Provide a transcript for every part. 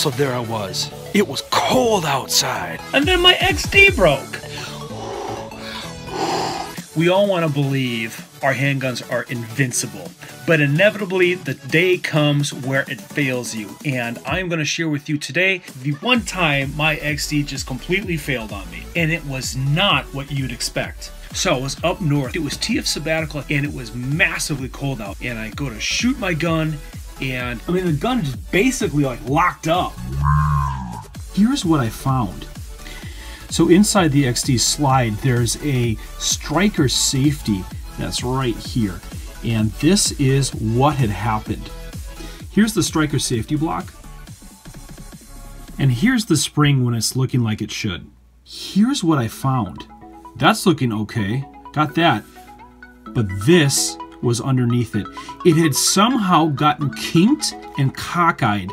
So there I was. It was cold outside. And then my XD broke. We all want to believe our handguns are invincible, but inevitably the day comes where it fails you. And I'm going to share with you today the one time my XD just completely failed on me, and it was not what you'd expect. So I was up north, it was TF sabbatical, and it was massively cold out, and I go to shoot my gun, and I mean the gun just basically like locked up. Here's what I found. So inside the XD slide, there's a striker safety that's right here. And this is what had happened. Here's the striker safety block. And here's the spring when it's looking like it should. Here's what I found. That's looking okay, got that. But this was underneath it. It had somehow gotten kinked and cockeyed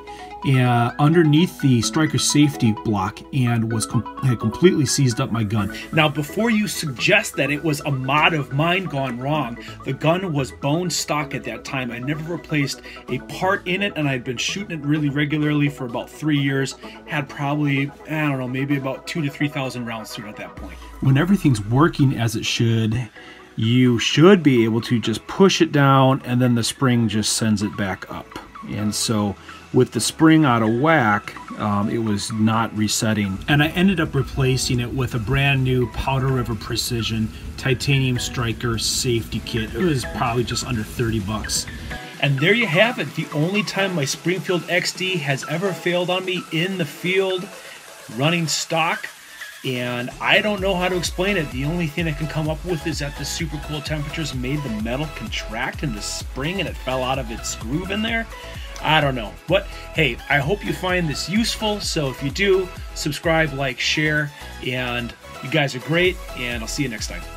underneath the striker safety block and was had completely seized up my gun. Now, before you suggest that it was a mod of mine gone wrong, the gun was bone stock at that time. I never replaced a part in it, and I'd been shooting it really regularly for about 3 years. Had probably, I don't know, maybe about 2,000 to 3,000 rounds through it at that point. When everything's working as it should, you should be able to just push it down, and then the spring just sends it back up. And so with the spring out of whack, it was not resetting. And I ended up replacing it with a brand new Powder River Precision titanium striker safety kit. It was probably just under 30 bucks. And there you have it, the only time my Springfield XD has ever failed on me in the field, running stock. And I don't know how to explain it. The only thing I can come up with is that the super cool temperatures made the metal contract in the spring and it fell out of its groove in there. I don't know. But hey, I hope you find this useful. So if you do, subscribe, like, share, and you guys are great, and I'll see you next time.